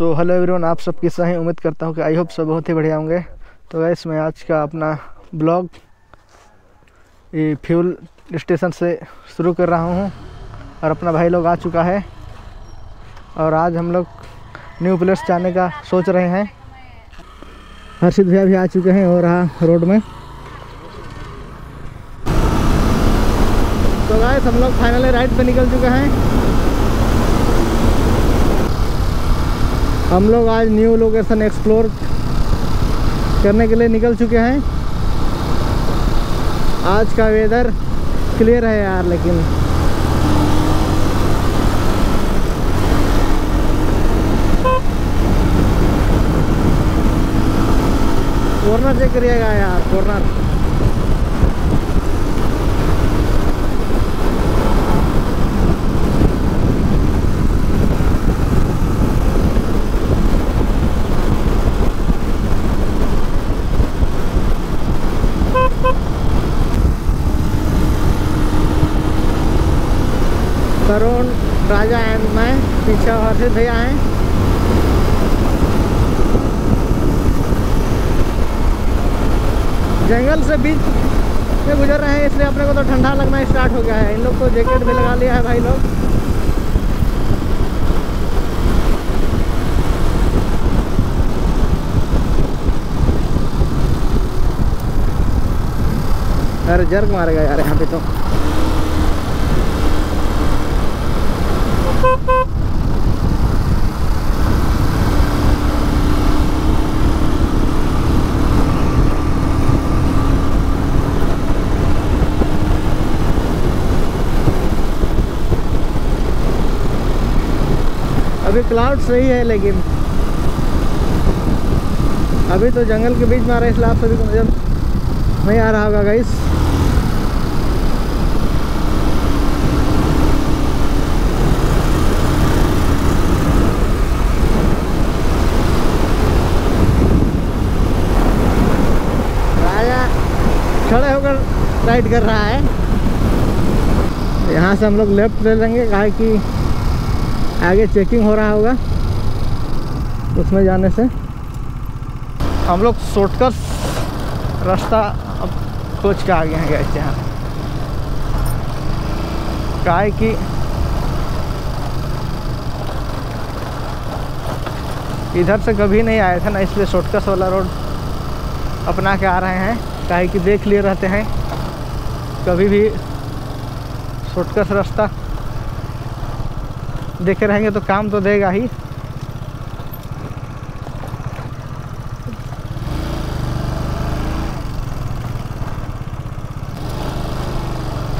So hello everyone, आप सब कैसे हैं। उम्मीद करता हूँ कि आई होप सब बहुत ही बढ़िया होंगे। तो गाइस, मैं आज का अपना ब्लॉग ये फ्यूल स्टेशन से शुरू कर रहा हूँ और अपना भाई लोग आ चुका है और आज हम लोग न्यू प्लेस जाने का सोच रहे हैं। हर्षित भैया भी आ चुके हैं और रहा रोड में। तो गाइस, हम लोग फाइनली राइड पे निकल चुके हैं। हम लोग आज न्यू लोकेशन एक्सप्लोर करने के लिए निकल चुके हैं। आज का वेदर क्लियर है यार, लेकिन कॉर्नर चेक करिएगा यार, कॉर्नर तरुण, राजा एंड मैं पीछे हर्षित भैया हैं। जंगल से बीच में गुजर रहे हैं, इसलिए अपने को तो ठंडा लगना स्टार्ट हो गया है। इन लोग को जैकेट भी लगा लिया है भाई लोग। अरे जर्क मारेगा यार यहाँ पे तो। अभी क्लाउड सही है, लेकिन अभी तो जंगल के बीच में आ रहा है, इसलिए आप सभी को नजर नहीं आ रहा होगा गाइस। राजा खड़े होकर राइड कर रहा है। यहाँ से हम लोग लेफ्ट ले लेंगे, कहा कि आगे चेकिंग हो रहा होगा, उसमें जाने से हम लोग शॉर्टकट रास्ता अब खोज के आ गए हैं गैस। यहाँ काय कि इधर से कभी नहीं आए थे ना, इसलिए शॉर्टकट वाला रोड अपना के आ रहे हैं। काय कि देख लिए रहते हैं कभी भी शॉर्टकट रास्ता देखे रहेंगे तो काम तो देगा ही।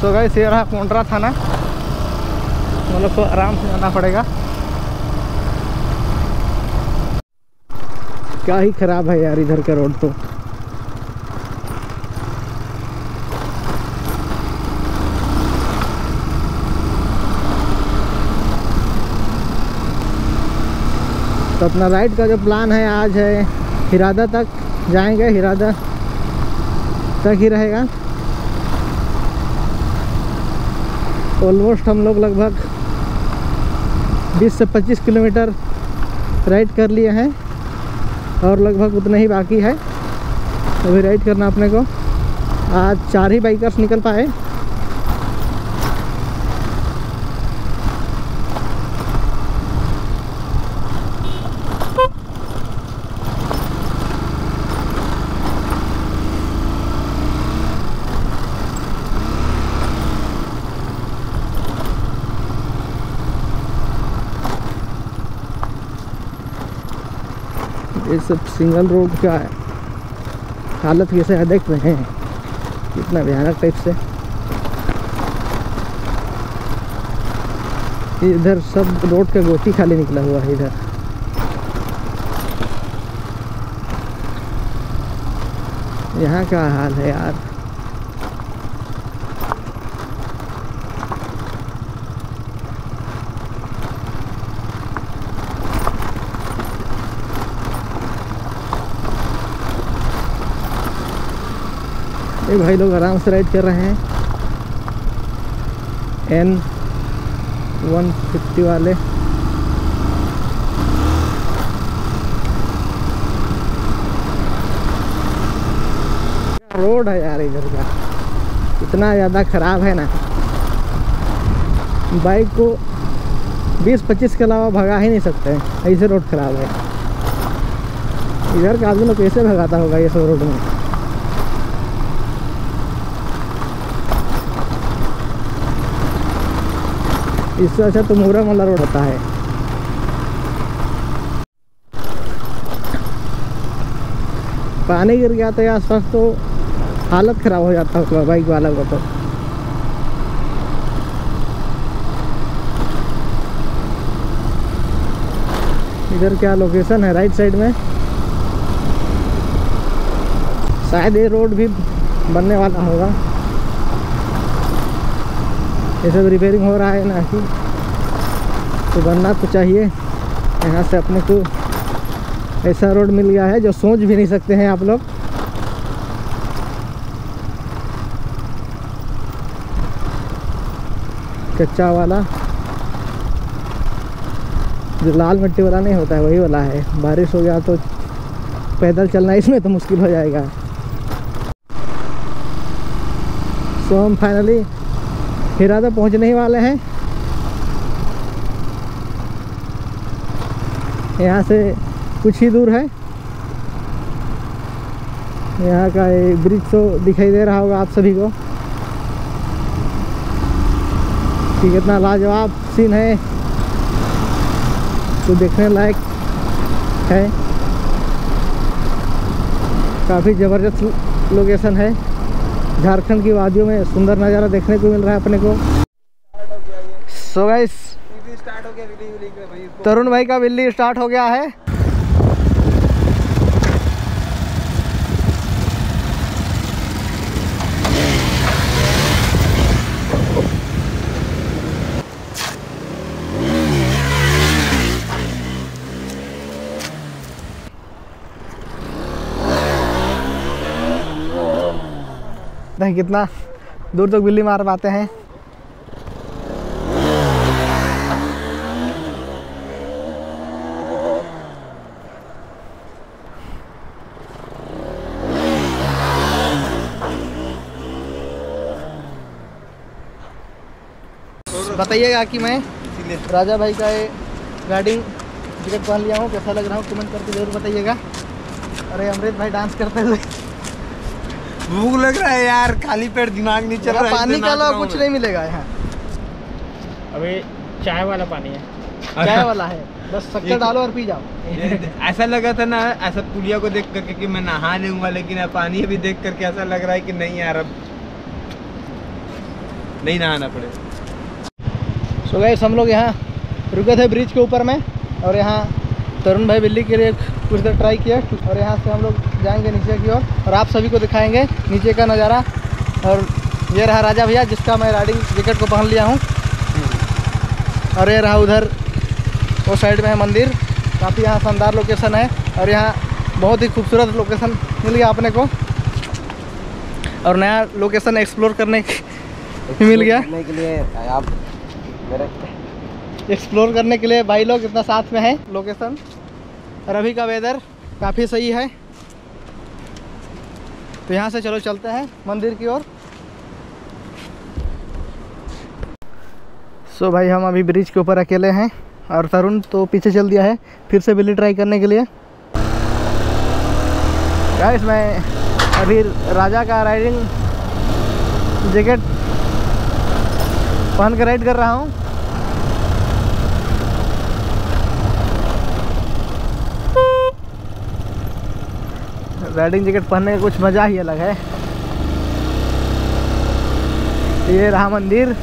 तो गाइस, ये रहा कोंडरा थाना, हम लोग को आराम से जाना पड़ेगा। क्या ही खराब है यार इधर का रोड तो। तो अपना राइड का जो प्लान है आज है हिरादा तक जाएंगे, हिरादा तक ही रहेगा। ऑलमोस्ट हम लोग लगभग 20 से 25 किलोमीटर राइड कर लिए हैं और लगभग उतना ही बाकी है अभी राइड करना अपने को। आज 4 ही बाइकर्स निकल पाए। ये सब सिंगल रोड का हालत कैसे है, देख रहे हैं कितना भयानक टाइप से। इधर सब रोड का गोटी खाली निकला हुआ है इधर। यहाँ का हाल है यार, ये भाई लोग आराम से राइड कर रहे हैं। N150 वाले रोड है यार इधर का, इतना ज़्यादा ख़राब है ना, बाइक को 20-25 के अलावा भगा ही नहीं सकते, ऐसे रोड ख़राब है। इधर का आदमी लोग कैसे भगाता होगा ये सब रोड में। इससे अच्छा तो मुहरा मोहल्ला रोड होता है। पानी गिर गया तो यार सख्त तो हालत ख़राब हो जाता है बाइक वाला को। तो इधर क्या लोकेशन है, राइट साइड में शायद ये रोड भी बनने वाला होगा। ये सब रिपेयरिंग हो रहा है ना, कि तो बनना तो चाहिए। यहाँ से अपने को ऐसा रोड मिल गया है जो सोच भी नहीं सकते हैं आप लोग। कच्चा वाला जो लाल मिट्टी वाला नहीं होता है वही वाला है। बारिश हो गया तो पैदल चलना इसमें तो मुश्किल हो जाएगा। तो हम फाइनली हिरादा पहुंचने ही वाले हैं। यहाँ से कुछ ही दूर है। यहाँ का ये ब्रिज तो दिखाई दे रहा होगा आप सभी को कि कितना लाजवाब सीन है, तो देखने लायक है। काफ़ी ज़बरदस्त लोकेशन है। झारखंड की वादियों में सुंदर नज़ारा देखने को मिल रहा है अपने को। सो गाइस, तरुण भाई का बिल्ली स्टार्ट हो गया है। कितना दूर तक तो बिल्ली मार पाते हैं। बताइएगा कि मैं राजा भाई का ये राइडिंग टिकट पहन लिया हूँ, कैसा लग रहा हूँ कमेंट करके जरूर बताइएगा। अरे अमृत भाई डांस करते हुए, भूख लग रहा है यार, खाली पेट दिमाग नहीं चल रहा। पानी का अलावा कुछ नहीं मिलेगा यहाँ। अबे चाय वाला पानी है, चाय वाला है, बस शक्कर डालो और पी जाओ। ऐसा लगा था ना, ऐसा पुलिया को देख करके कि मैं नहा लूंगा, लेकिन पानी अभी देख करके ऐसा लग रहा है कि नहीं यार अब नहीं नहाना पड़े। सो गाइस, हम लोग यहाँ रुके थे ब्रिज के ऊपर में, और यहाँ तरुण भाई बिल्ली के लिए कुछ देर ट्राई किया, और यहाँ से हम लोग जाएंगे नीचे की ओर और आप सभी को दिखाएंगे नीचे का नज़ारा। और ये रहा राजा भैया जिसका मैं राइडिंग जैकेट को पहन लिया हूँ, और ये रहा उधर वो साइड में है मंदिर। काफ़ी यहाँ शानदार लोकेशन है, और यहाँ बहुत ही खूबसूरत लोकेशन मिल गया अपने को, और नया लोकेशन एक्सप्लोर करने मिल गया के लिए। आप एक्सप्लोर करने के लिए भाई लोग इतना साथ में है लोकेशन। और अभी का वेदर काफ़ी सही है, तो यहाँ से चलो चलते हैं मंदिर की ओर। सो भाई, हम अभी ब्रिज के ऊपर अकेले हैं, और तरुण तो पीछे चल दिया है फिर से बिल्ली ट्राई करने के लिए। गाइस, मैं अभी राजा का राइडिंग जैकेट पहन कर राइड कर रहा हूँ। राइडिंग जैकेट पहनने का कुछ मज़ा ही अलग है। ये रहा मंदिर,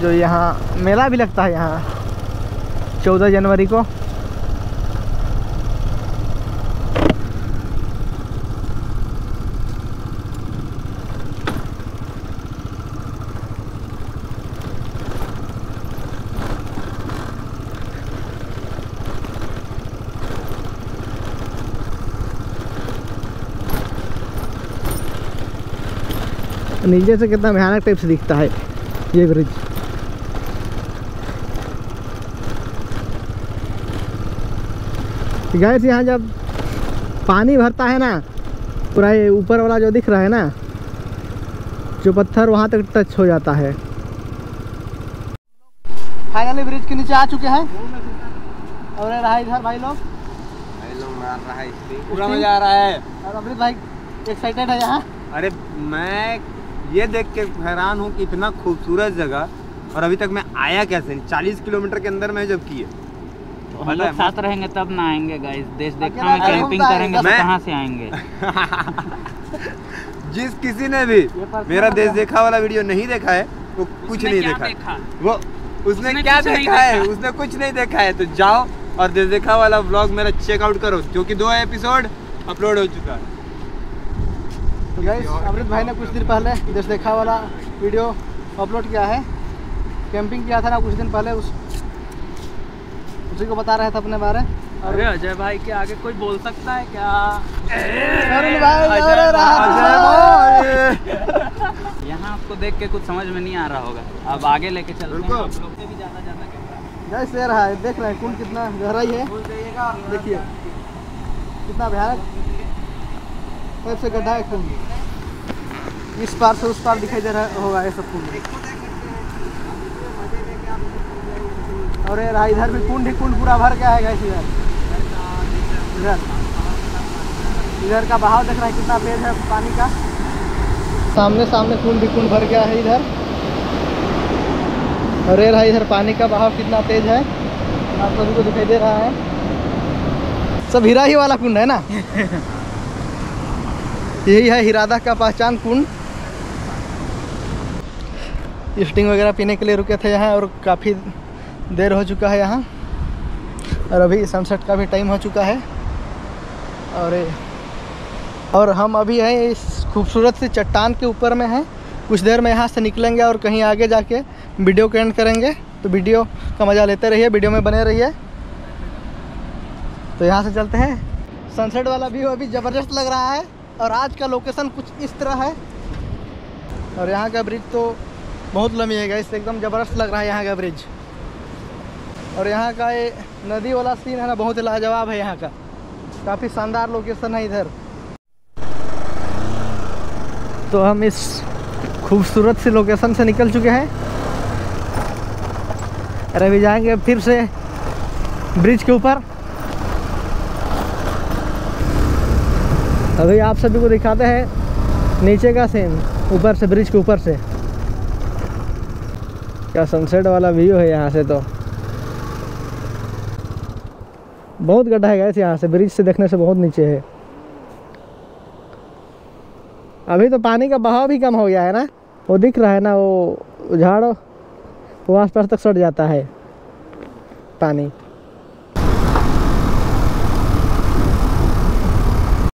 जो यहाँ मेला भी लगता है यहाँ 14 जनवरी को। नीचे से कितना भयानक टाइप से दिखता है ये ब्रिज। गाइस, यहाँ जब पानी भरता है ना पूरा ये ऊपर वाला जो दिख रहा है ना, जो पत्थर वहाँ तक टच हो जाता है। फाइनली ब्रिज के नीचे आ चुके हैं और रहा इधर भाई लोग मार रहा है, पूरा मजा आ रहा है। और अमृत भाई एक्साइटेड है यहाँ। अरे मैं ये देख के हैरान हूँ कि इतना खूबसूरत जगह और अभी तक मैं आया कैसे, 40 किलोमीटर के अंदर मैं जब की है। हम लोग साथ रहेंगे तब ना आएंगे गाइस, देश देखने में कैंपिंग करेंगे तो कहाँ से आएंगे। जिस किसी ने भी मेरा देश देखा वाला वीडियो नहीं देखा है वो कुछ नहीं देखा, वो उसने क्या देखा है, उसने कुछ नहीं देखा है। तो जाओ और देश देखा वाला व्लॉग मेरा चेकआउट करो, क्योंकि 2 एपिसोड अपलोड हो चुका है। तो गाइस अमृत भाई ने कुछ दिन पहले देश देखा वाला वीडियो अपलोड किया है, कैंपिंग किया था ना कुछ दिन पहले, उसी को बता रहे थे अपने बारे। अरे अजय भाई के आगे कोई बोल सकता है क्या? यहाँ आपको देख के कुछ समझ में नहीं आ रहा होगा, अब आगे लेके चलते हैं। आप लोग से भी ज़्यादा कैमरा रहा है, देख रहे हैं कुंड कितना गहराई है, देखिए कितना भयानक से गड्ढा है कुंड, इस पार से उस पार दिखाई दे रहा होगा ये सब कुंड। और ये रहा इधर भी कुंड ही कुंड पूरा भर गया है गाइस। इधर का बहाव देख रहा है कितना तेज है पानी का, सामने कुंड ही कुंड भर गया है इधर। और ये रहा इधर पानी का बहाव कितना तेज है, आप सभी को दिखाई दे रहा है। सब हीरा ही वाला कुंड है ना। यही है हिरादा का पहचान कुंड। स्टिंग वगैरह पीने के लिए रुके थे यहाँ और काफ़ी देर हो चुका है यहाँ, और अभी सनसेट का भी टाइम हो चुका है। और हम अभी हैं इस खूबसूरत सी चट्टान के ऊपर में हैं। कुछ देर में यहाँ से निकलेंगे और कहीं आगे जाके वीडियो को एंड करेंगे। तो वीडियो का मज़ा लेते रहिए, वीडियो में बने रहिए। तो यहाँ से चलते हैं। सनसेट वाला व्यू अभी ज़बरदस्त लग रहा है और आज का लोकेशन कुछ इस तरह है। और यहाँ का ब्रिज तो बहुत लंबी है, इससे एकदम ज़बरदस्त लग रहा है यहाँ का ब्रिज। और यहाँ का ये नदी वाला सीन है ना, बहुत ही लाजवाब है यहाँ का, काफ़ी शानदार लोकेशन है इधर। तो हम इस खूबसूरत से लोकेशन से निकल चुके हैं। अरे अभी जाएंगे फिर से ब्रिज के ऊपर। अभी आप सभी को दिखाते हैं नीचे का सीन, ऊपर से ब्रिज के ऊपर से क्या सनसेट वाला व्यू है यहाँ से। तो बहुत गड्ढा है गाइस, यहाँ से ब्रिज से देखने से बहुत नीचे है। अभी तो पानी का बहाव भी कम हो गया है ना, वो दिख रहा है ना, वो झाड़ वो आस पास तक सट जाता है पानी।